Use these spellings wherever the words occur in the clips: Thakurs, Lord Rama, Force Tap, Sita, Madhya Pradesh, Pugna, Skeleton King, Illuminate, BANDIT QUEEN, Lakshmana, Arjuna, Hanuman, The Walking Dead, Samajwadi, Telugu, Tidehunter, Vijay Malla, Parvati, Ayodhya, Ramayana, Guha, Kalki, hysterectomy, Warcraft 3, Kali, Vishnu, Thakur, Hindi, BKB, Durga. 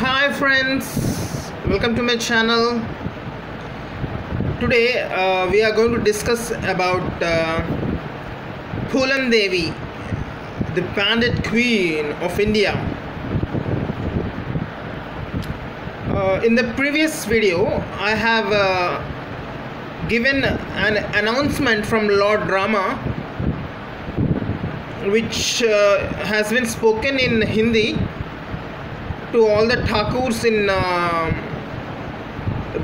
Hi friends, welcome to my channel. Today we are going to discuss about Phoolan Devi, the bandit queen of India. In the previous video I have given an announcement from Lord Rama which has been spoken in Hindi to all the Thakurs in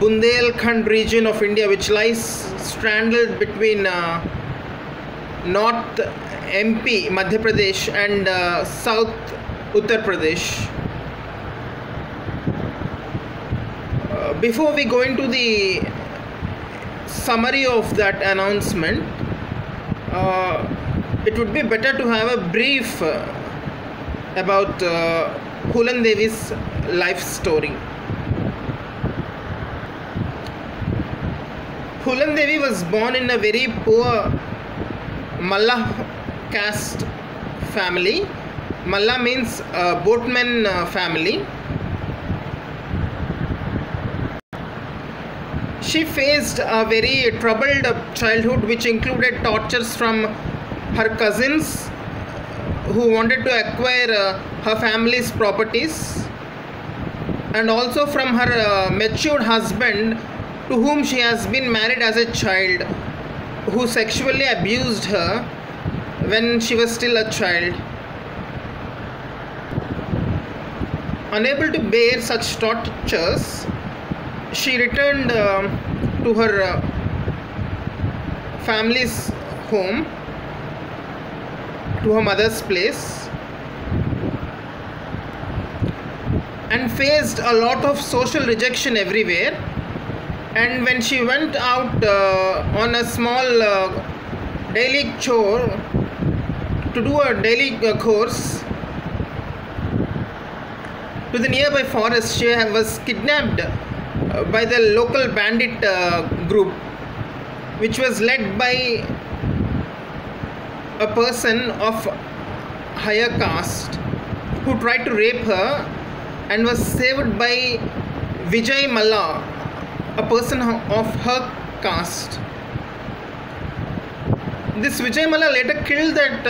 Bundelkhand region of India, which lies stranded between North MP Madhya Pradesh and South Uttar Pradesh. Before we go into the summary of that announcement, it would be better to have a brief about Phoolan Devi's life story. Phoolan Devi was born in a very poor Mallah caste family. Mallah means boatman family. She faced a very troubled childhood, which included tortures from her cousins who wanted to acquire her family's properties, and also from her matured husband, to whom she has been married as a child, who sexually abused her when she was still a child. Unable to bear such tortures, she returned to her family's home, to her mother's place, and faced a lot of social rejection everywhere. And when she went out on a small daily chore to do a daily course to the nearby forest, she was kidnapped by the local bandit group, which was led by a person of higher caste who tried to rape her, and was saved by Vijay Malla, a person of her caste. This Vijay Malla later killed that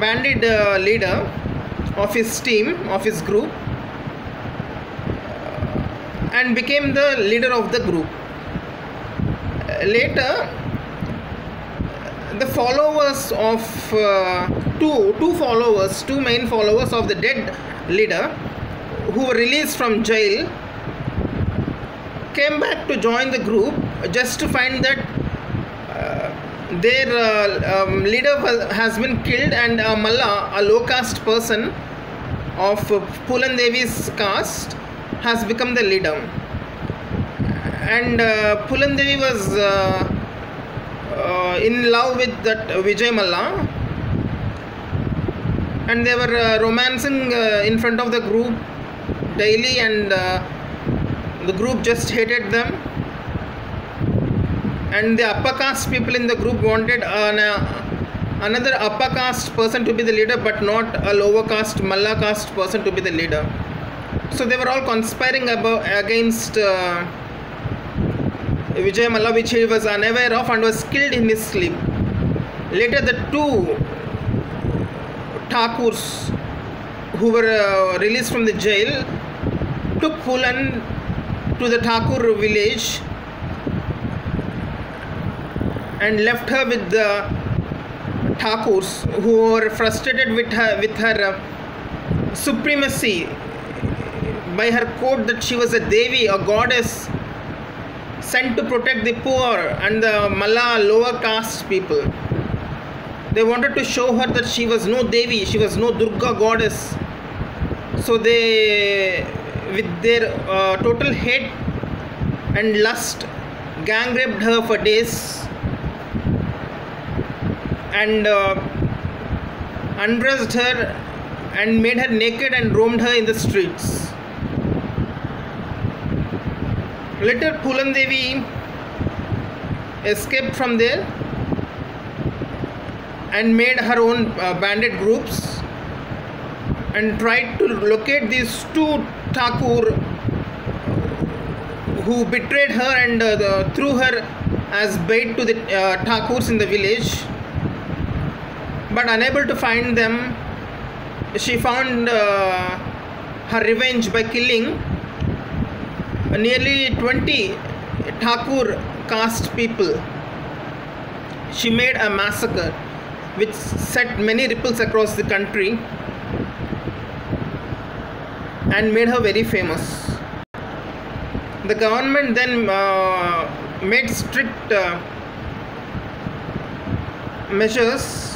bandit leader of his team, of his group, and became the leader of the group. Later, the followers of two main followers of the dead leader, who were released from jail, came back to join the group, just to find that their leader has been killed, and Mallah, a low caste person of Phoolan Devi's caste, has become the leader. And Phoolan Devi was in love with that Vijay Malla, and they were romancing in front of the group daily, and the group just hated them, and the upper caste people in the group wanted another upper caste person to be the leader, but not a lower caste Malla caste person to be the leader. So they were all conspiring against Vijay Malla, which he was unaware of, and was killed in his sleep. Later, the two Thakurs who were released from the jail took Phoolan to the Thakur village and left her with the Thakurs, who were frustrated with her supremacy by her quote that she was a Devi, a goddess, sent to protect the poor and the Malla lower caste people. They wanted to show her that she was no Devi, she was no Durga goddess. So they, with their total hate and lust, gang raped her for days, and undressed her and made her naked and roamed her in the streets. Later, Phoolan Devi escaped from there and made her own bandit groups, and tried to locate these two Thakur who betrayed her and threw her as bait to the Thakurs in the village. But unable to find them, she found her revenge by killing nearly 20 Thakur caste people. She made a massacre which set many ripples across the country and made her very famous. The government then made strict measures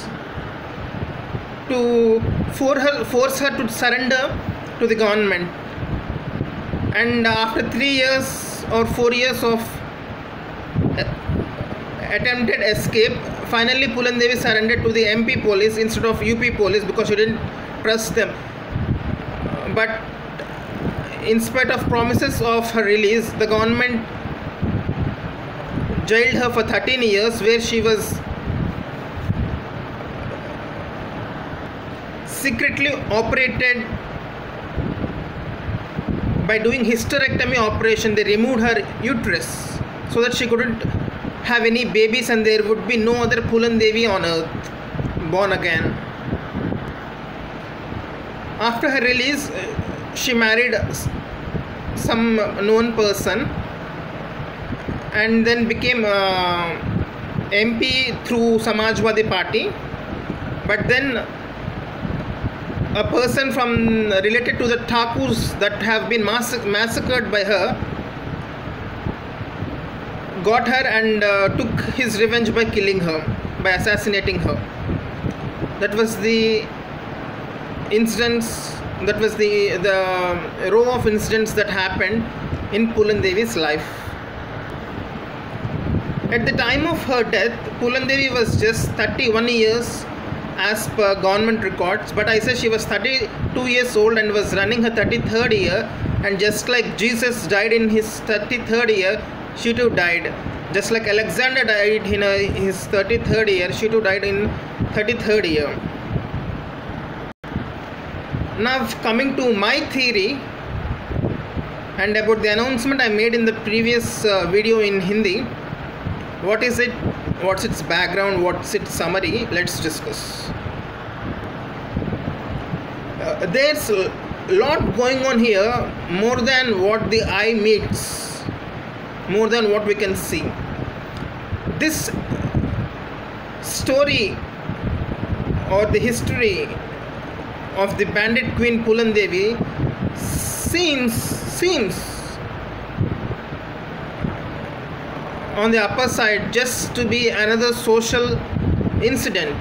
to force her to surrender to the government. And after 3 years or 4 years of attempted escape, finally Phoolan Devi surrendered to the MP police instead of UP police because she didn't trust them. But in spite of promises of her release, the government jailed her for 13 years where she was secretly operated by doing hysterectomy operation. They removed her uterus so that she couldn't have any babies and there would be no other Phoolan Devi on earth born again. After her release, she married some known person and then became MP through Samajwadi party. But then a person from related to the Thakurs that have been massacred by her got her and took his revenge by killing her, by assassinating her. That was the incidents, that was the row of incidents that happened in Phoolan Devi's life. At the time of her death, Phoolan Devi was just 31 years as per government records, but I say she was 32 years old and was running her 33rd year, and just like Jesus died in his 33rd year, she too died. Just like Alexander died in his 33rd year, she too died in 33rd year. Now coming to my theory and about the announcement I made in the previous video in Hindi. What is it? What's its background? What's its summary? Let's discuss. There's a lot going on here, more than what the eye meets, more than what we can see. This story or the history of the bandit queen Phoolan Devi seems on the upper side just to be another social incident,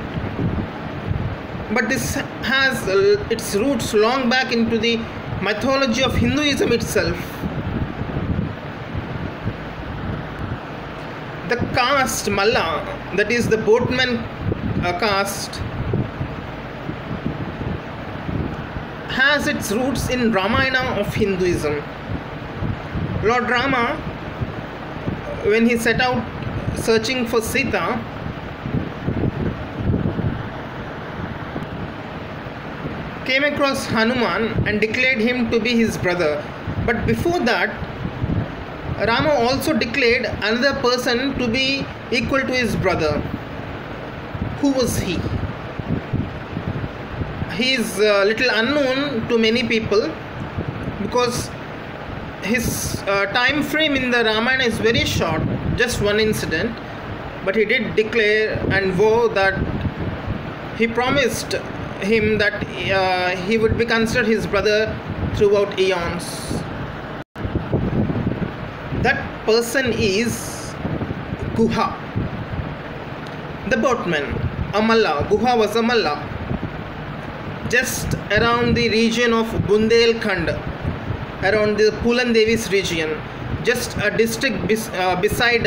but this has its roots long back into the mythology of Hinduism itself. The caste Mallah, that is the boatman caste, has its roots in Ramayana of Hinduism. Lord Rama, when he set out searching for Sita, came across Hanuman and declared him to be his brother. But before that, Rama also declared another person to be equal to his brother. Who was he? He is little unknown to many people because his time frame in the Ramayana is very short, just one incident, but he did declare and vow that he promised him that he would be considered his brother throughout eons. That person is Guha, the boatman, a Mallah. Guha was a Mallah, just around the region of Bundelkhand, around the Phoolan Devi's region, just a district beside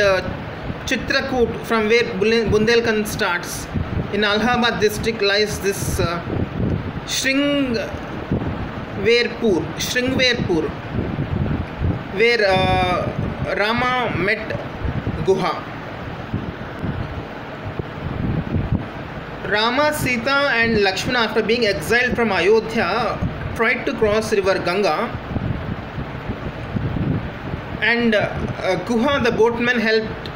Chitrakut, from where Bundelkhand starts. In Allahabad district lies this Shringverpur, where Rama met Guha. Rama, Sita and Lakshmana, after being exiled from Ayodhya, tried to cross river Ganga, and Guha the boatman helped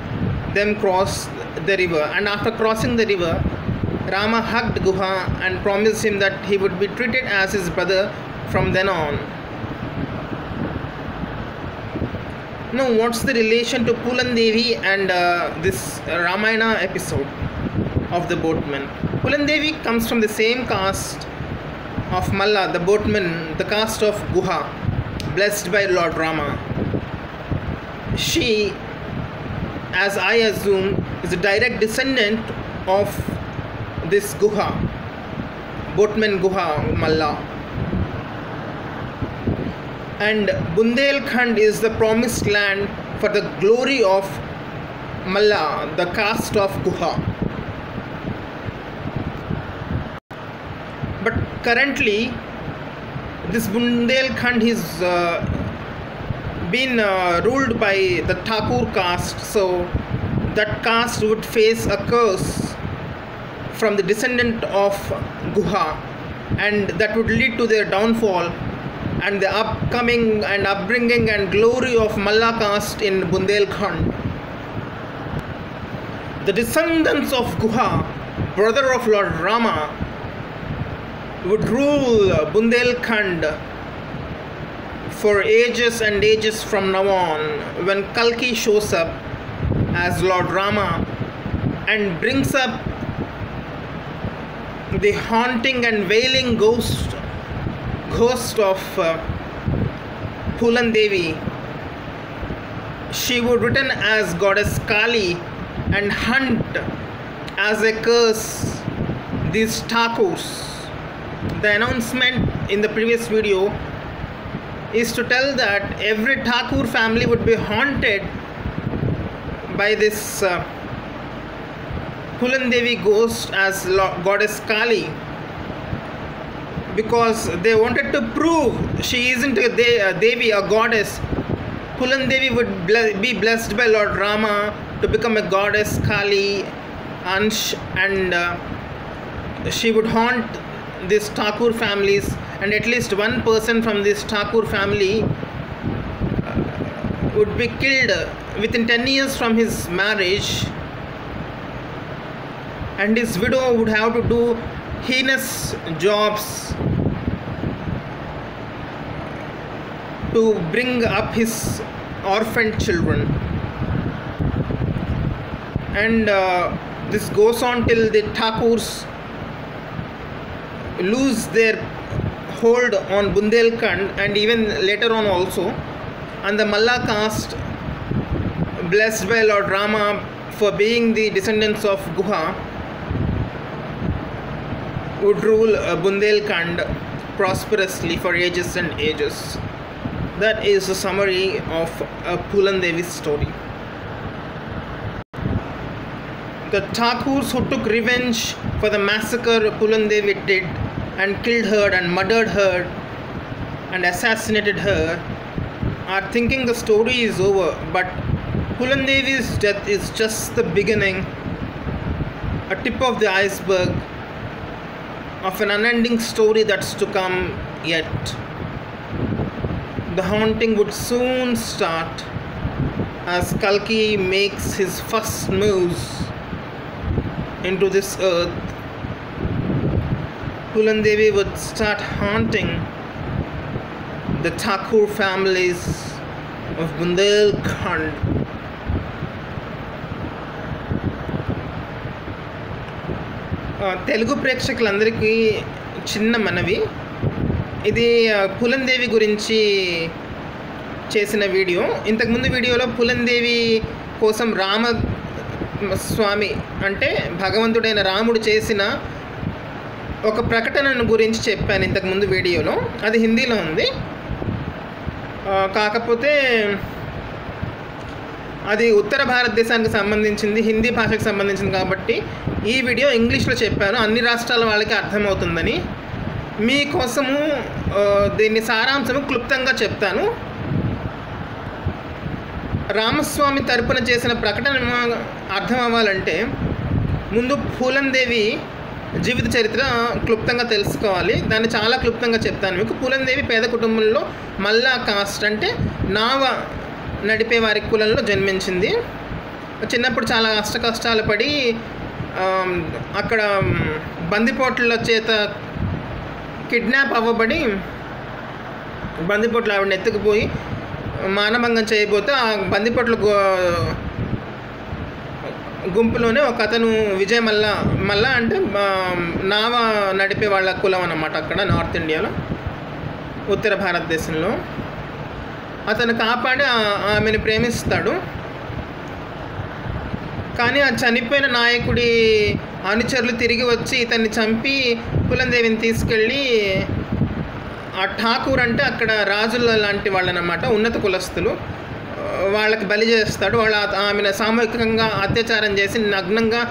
them cross the river. And after crossing the river, Rama hugged Guha and promised him that he would be treated as his brother from then on. Now, what's the relation to Phoolan Devi and this Ramayana episode of the boatman? Phoolan Devi comes from the same caste of Mallah, the boatman, the caste of Guha, blessed by Lord Rama. She, as I assume, is a direct descendant of this Guha, boatman Guha Mallah. And Bundelkhand is the promised land for the glory of Mallah, the caste of Guha. But currently, this Bundelkhand is been ruled by the Thakur caste, so that caste would face a curse from the descendant of Guha, and that would lead to their downfall and the upcoming and upbringing and glory of Mallah caste in Bundelkhand. The descendants of Guha, brother of Lord Rama, would rule Bundelkhand for ages and ages from now on, when Kalki shows up as Lord Rama and brings up the haunting and wailing ghost of Phoolan Devi. She would return as goddess Kali and hunt as a curse these Thakurs. The announcement in the previous video is to tell that every Thakur family would be haunted by this Phoolan Devi ghost as goddess Kali, because they wanted to prove she isn't a Devi, a goddess. Phoolan Devi would be blessed by Lord Rama to become a goddess Kali, Ansh, and she would haunt these Thakur families, and at least one person from this Thakur family would be killed within 10 years from his marriage, and his widow would have to do heinous jobs to bring up his orphaned children. And this goes on till the Thakurs lose their hold on Bundelkhand, and even later on also, and the Mallah caste, blessed by Lord Rama for being the descendants of Guha, would rule Bundelkhand prosperously for ages and ages. That is the summary of Phoolan Devi's story. The Thakurs who took revenge for the massacre Phoolan Devi did, and killed her and murdered her and assassinated her, are thinking the story is over, but Phoolan Devi's death is just the beginning, a tip of the iceberg of an unending story that's to come yet. The haunting would soon start as Kalki makes his first moves into this earth. Phoolan Devi would start haunting the Thakur families of Bundelkhand. Telugu ప్రేక్షకులందరికీ చిన్న మనవి, ఇది Phoolan Devi గురించి చేసిన video. ఇంతకుముందు వీడియోలో Phoolan Devi కోసం రామస్వామి అంటే భగవంతుడైన రాముడు చేసిన ఒక ప్రకటనను గురించి చెప్పాను ఇంతకుముందు వీడియోలో. అది హిందీలో ఉంది, కాకపోతే అది ఉత్తర భారతదేశానికి సంబంధించింది, హిందీ భాషకు సంబంధించింది కాబట్టి ఈ వీడియో ఇంగ్లీష్లో చెప్పాను అన్ని రాష్ట్రాల వాళ్ళకి అర్థమవుతుందని. మీకోసము దీన్ని సారాంశము క్లుప్తంగా చెప్తాను. రామస్వామి తరపున చేసిన ప్రకటన అర్థం అవ్వాలంటే ముందు Phoolan Devi జీవిత చరిత్ర క్లుప్తంగా తెలుసుకోవాలి, దాన్ని చాలా క్లుప్తంగా చెప్తాను మీకు. పూలన్ దేవి పేద కుటుంబంలో మల్లా కాస్ట్ అంటే నావ నడిపే వారి కులంలో జన్మించింది. చిన్నప్పుడు చాలా కష్టాలు పడి అక్కడ బందిపోట్ల చేత కిడ్నాప్ అవ్వబడి బందిపోట్లు ఆవిడని ఎత్తుకుపోయి మానభంగం చేయబోతే ఆ బందిపోట్ల గుంపులోనే ఒక అతను విజయ్ మల్లా అంటే నావ నడిపే వాళ్ళ కులం అన్నమాట అక్కడ నార్త్ ఇండియాలో, ఉత్తర భారతదేశంలో. అతను కాపాడి ఆమెను ప్రేమిస్తాడు. కానీ ఆ చనిపోయిన నాయకుడి అనుచరులు తిరిగి వచ్చి ఇతన్ని చంపి పూలన్ దేవిని తీసుకెళ్ళి ఆ ఠాకూర్ అంటే అక్కడ రాజుల లాంటి వాళ్ళనమాట, ఉన్నత కులస్తులు, వాళ్ళకి బలి చేస్తాడు. వాళ్ళు ఆమెను సామూహికంగా అత్యాచారం చేసి నగ్నంగా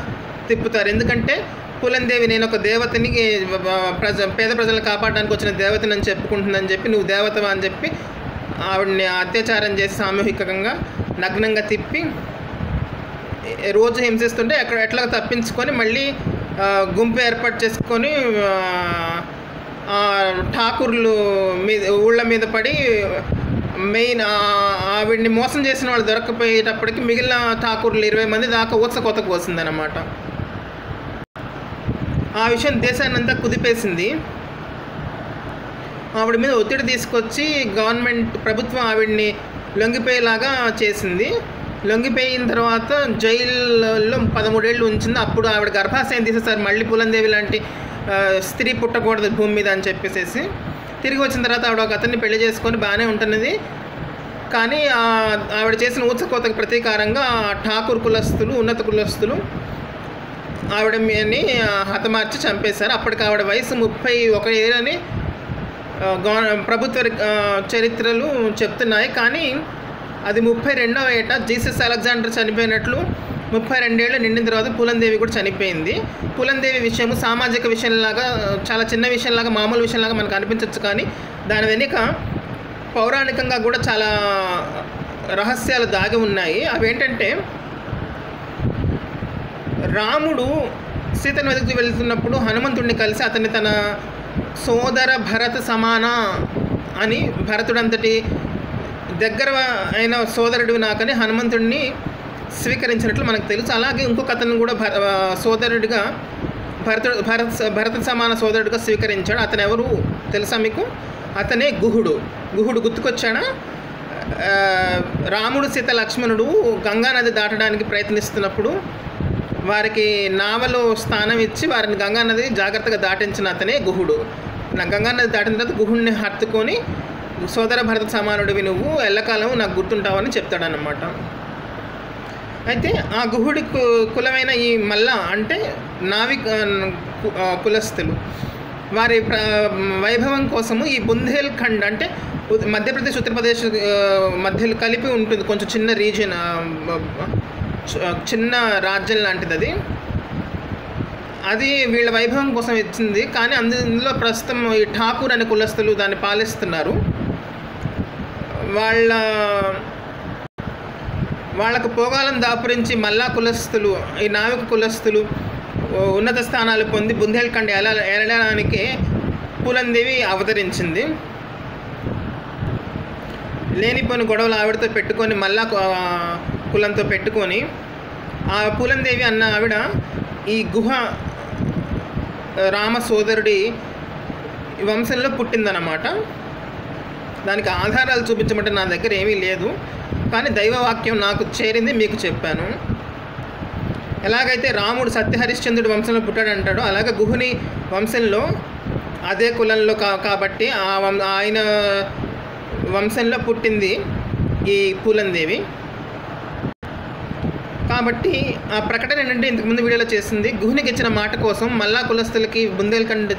తిప్పుతారు. ఎందుకంటే పూలన్ దేవి నేను ఒక దేవతని, పేద ప్రజలను కాపాడడానికి వచ్చిన దేవతని అని చెప్పుకుంటుందని చెప్పి, నువ్వు దేవతవా అని చెప్పి ఆవిడని అత్యాచారం చేసి సామూహికంగా నగ్నంగా తిప్పి రోజు హింసిస్తుంటే అక్కడ ఎట్లా తప్పించుకొని మళ్ళీ గుంపు ఏర్పాటు చేసుకొని ఠాకూర్లు మీద ఊళ్ళ మీద పడి మెయిన్ ఆవిడ్ని మోసం చేసిన వాళ్ళు దొరకపోయేటప్పటికి మిగిలిన ఠాకూర్లు 20 మంది దాకా ఊచకోత కోసిందనమాట. ఆ విషయం దేశాన్నంతా కుదిపేసింది. ఆవిడ మీద ఒత్తిడి తీసుకొచ్చి ప్రభుత్వం ఆవిడ్ని లొంగిపోయేలాగా చేసింది. లొంగిపోయిన తర్వాత జైల్లో 13 ఏళ్ళు ఉంచింది. అప్పుడు ఆవిడ గర్భాశయం తీసేసారు, మళ్ళీ పూలన్ దేవి లాంటి స్త్రీ పుట్టకూడదు భూమి మీద అని చెప్పేసేసి. తిరిగి వచ్చిన తర్వాత ఆవిడ ఒక అతన్ని పెళ్లి చేసుకొని బాగానే ఉంటున్నది. కానీ ఆవిడ చేసిన ఊచకోతకు ప్రతీకారంగా ఠాకూర్ కులస్తులు, ఉన్నత కులస్తులు ఆవిడని హతమార్చి చంపేశారు. అప్పటికి ఆవిడ వయసు 31 ఏళ్ళని ప్రభుత్వ చరిత్రలు చెప్తున్నాయి. కానీ అది 32వ ఏట జీసస్ అలెగ్జాండర్ చనిపోయినట్లు 32 ఏళ్ళు నిండిన తర్వాత పూలన్ దేవి కూడా చనిపోయింది. పూలన్ దేవి విషయము సామాజిక విషయంలాగా, చాలా చిన్న విషయంలాగా, మామూలు విషయంలాగా మనకు అనిపించవచ్చు. కానీ దాని వెనుక పౌరాణికంగా కూడా చాలా రహస్యాలు దాగి ఉన్నాయి. అవేంటంటే రాముడు సీతను వెతుకుతూ వెళుతున్నప్పుడు హనుమంతుడిని కలిసి అతన్ని తన సోదర భరత సమాన అని, భరతుడంతటి దగ్గర అయిన సోదరుడు నాకని హనుమంతుడిని స్వీకరించినట్లు మనకు తెలుసు. అలాగే ఇంకొక అతను కూడా సోదరుడిగా భరత సమాన సోదరుడిగా స్వీకరించాడు. అతను ఎవరు తెలుసా మీకు? అతనే గుహుడు. గుహుడు గుర్తుకొచ్చాడా? రాముడు, సీత, లక్ష్మణుడు గంగానది దాటడానికి ప్రయత్నిస్తున్నప్పుడు వారికి నావలో స్థానం ఇచ్చి వారిని గంగానది జాగ్రత్తగా దాటించిన అతనే గుహుడు. గంగానది దాటిన తర్వాత గుహుడిని హత్తుకొని సోదర భరత సమానుడివి నువ్వు, ఎల్లకాలం నాకు గుర్తుంటావని చెప్తాడనమాట. అయితే ఆ గుహుడి కులమైన ఈ మల్లా అంటే నావి కులస్తులు వారి వైభవం కోసము ఈ బుందేల్ఖండ్ అంటే మధ్యప్రదేశ్, ఉత్తరప్రదేశ్ మధ్యలో కలిపి ఉంటుంది, కొంచెం చిన్న రీజియన్, చిన్న రాజ్యం లాంటిది అది. అది వీళ్ళ వైభవం కోసం ఇచ్చింది. కానీ అందులో ప్రస్తుతం ఈ ఠాకూర్ అనే కులస్తులు దాన్ని పాలిస్తున్నారు. వాళ్ళకు పోగాలను దాపురించి మల్లా కులస్తులు, ఈ నావిక కులస్తులు ఉన్నత స్థానాలు పొంది బుందేల్ఖండ్ ఏలడానికి పూలన్ దేవి అవతరించింది. లేనిపోని గొడవలు ఆవిడతో పెట్టుకొని, మల్లా కులంతో పెట్టుకొని, ఆ పూలన్ దేవి అన్న ఆవిడ ఈ గుహ రామ సోదరుడి వంశంలో పుట్టిందన్నమాట. దానికి ఆధారాలు చూపించమంటే నా దగ్గర ఏమీ లేదు. కానీ దైవవాక్యం నాకు చేరింది, మీకు చెప్పాను. ఎలాగైతే రాముడు సత్యహరిశ్చంద్రుడి వంశంలో పుట్టాడంటాడో అలాగే గుహుని వంశంలో, అదే కులంలో కాబట్టి ఆయన వంశంలో పుట్టింది ఈ పూలన్ దేవి. కాబట్టి ఆ ప్రకటన ఏంటంటే ఇంతకుముందు వీడియోలో చేసింది, గుహునికి ఇచ్చిన మాట కోసం మల్లా కులస్తులకి బుందేల్ఖండ్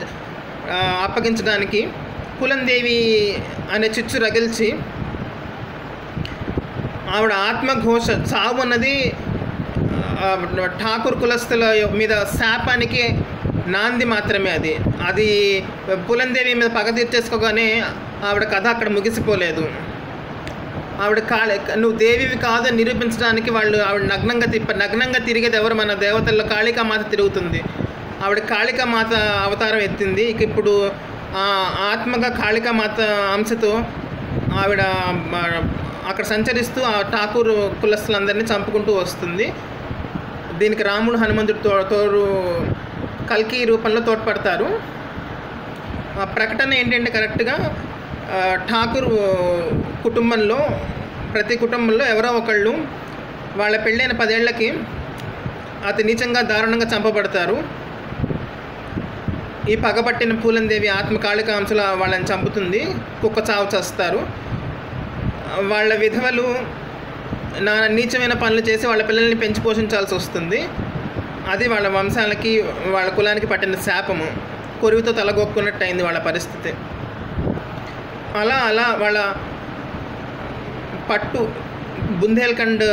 అప్పగించడానికి పూలన్ దేవి అనే చిచ్చు రగిల్చి ఆవిడ ఆత్మఘోష, చావు అన్నది ఠాకూర్ కులస్తుల మీద శాపానికి నాంది మాత్రమే. అది పూలన్ దేవి మీద పగ తీర్చేసుకోగానే ఆవిడ కథ అక్కడ ముగిసిపోలేదు. ఆవిడ నువ్వు దేవివి కాదని నిరూపించడానికి వాళ్ళు ఆవిడ నగ్నంగా తిరిగేది ఎవరు? మన దేవతల్లో కాళికా మాత తిరుగుతుంది. ఆవిడ కాళికామాత అవతారం ఎత్తింది. ఇక ఇప్పుడు ఆత్మగా కాళికామాత అంశతో ఆవిడ అక్కడ సంచరిస్తూ ఆ ఠాకూర్ కులస్తులందరినీ చంపుకుంటూ వస్తుంది. దీనికి రాముడు హనుమంతుడు తోడు కల్కి రూపంలో తోడ్పడతారు. ప్రకటన ఏంటంటే కరెక్ట్గా ఠాకూర్ కుటుంబంలో ప్రతి కుటుంబంలో ఎవరో ఒకళ్ళు వాళ్ళ పెళ్ళైన 10 ఏళ్లకి అతి నీచంగా దారుణంగా చంపబడతారు. ఈ పగబట్టిన పూలన్ దేవి ఆత్మ కాళికాంశల వాళ్ళని చంపుతుంది, కుక్క చావు చేస్తారు. వాళ్ళ విధవలు నానా నీచమైన పనులు చేసి వాళ్ళ పిల్లల్ని పెంచి పోషించాల్సి వస్తుంది. అది వాళ్ళ వంశాలకి వాళ్ళ కులానికి పట్టిన శాపము, కొరివితో తలగొక్కున్నట్టు అయింది వాళ్ళ పరిస్థితి. అలా అలా వాళ్ళ పట్టు బుందేల్ఖండ్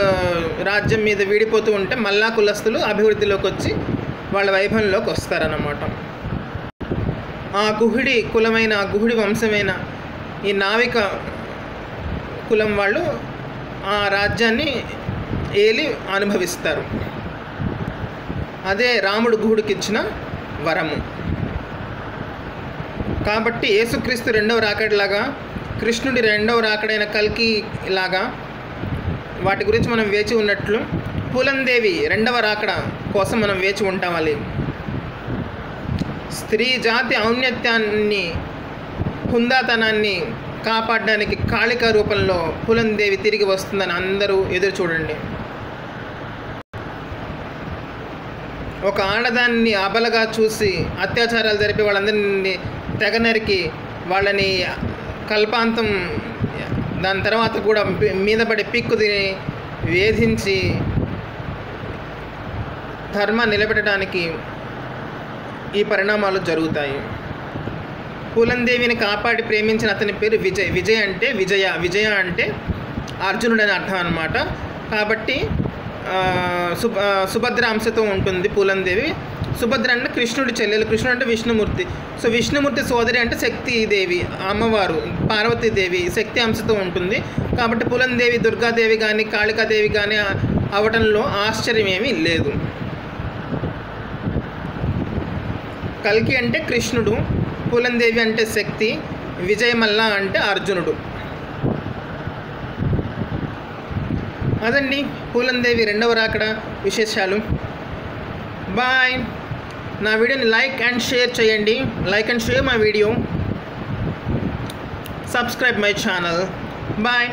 రాజ్యం మీద వీడిపోతూ ఉంటే మల్లా కులస్తులు అభివృద్ధిలోకి వచ్చి వాళ్ళ వైభవంలోకి వస్తారన్నమాట. ఆ గుహుడి కులమైన ఆ గుహుడి వంశమైన ఈ నావిక కులం వాళ్ళు ఆ రాజ్యాన్ని ఏలి అనుభవిస్తారు. అదే రాముడు గుహుడికిచ్చిన వరము. కాబట్టి యేసుక్రీస్తు 2వ రాకడలాగా, కృష్ణుడి 2వ రాకడైన కల్కి లాగా వాటి గురించి మనం వేచి ఉన్నట్లు పూలన్ దేవి 2వ రాకడ కోసం మనం వేచి ఉంటామని, స్త్రీ జాతి ఔన్నత్యాన్ని హుందాతనాన్ని కాపాడడానికి కాళికా రూపంలో పూలన్ దేవి తిరిగి వస్తుందని అందరూ ఎదురు చూడండి. ఒక ఆడదాన్ని అబలగా చూసి అత్యాచారాలు జరిపి వాళ్ళందరినీ తెగనరికి వాళ్ళని కల్పాంతం దాని తర్వాత కూడా మీద పడి పిక్కు తిని వేధించి ధర్మాన్ని నిలబెట్టడానికి ఈ పరిణామాలు జరుగుతాయి. పూలన్ దేవిని కాపాడి ప్రేమించిన అతని పేరు విజయ్. విజయ్ అంటే విజయ, విజయ అంటే అర్జునుడు అని అర్థం అన్నమాట. కాబట్టి సుభద్ర అంశతో ఉంటుంది పూలన్ దేవి. సుభద్ర అంటే కృష్ణుడి చెల్లెలు, కృష్ణుడు అంటే విష్ణుమూర్తి. సో విష్ణుమూర్తి సోదరి అంటే శక్తిదేవి అమ్మవారు పార్వతీదేవి, శక్తి అంశతో ఉంటుంది. కాబట్టి పూలన్ దేవి దుర్గాదేవి కానీ కాళికాదేవి కానీ అవటంలో ఆశ్చర్యమేమీ లేదు. కల్కి అంటే కృష్ణుడు, పూలన్ దేవి అంటే శక్తి, విజయ మల్లా అంటే అర్జునుడు. అదండి పూలన్ దేవి 2వ రాకడ విశేషాలు. బాయ్. నా వీడియోని లైక్ అండ్ షేర్ చేయండి. Like and share my video. Subscribe my channel. Bye.